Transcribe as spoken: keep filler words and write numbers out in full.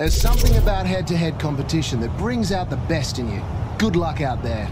There's something about head-to-head competition that brings out the best in you. Good luck out there.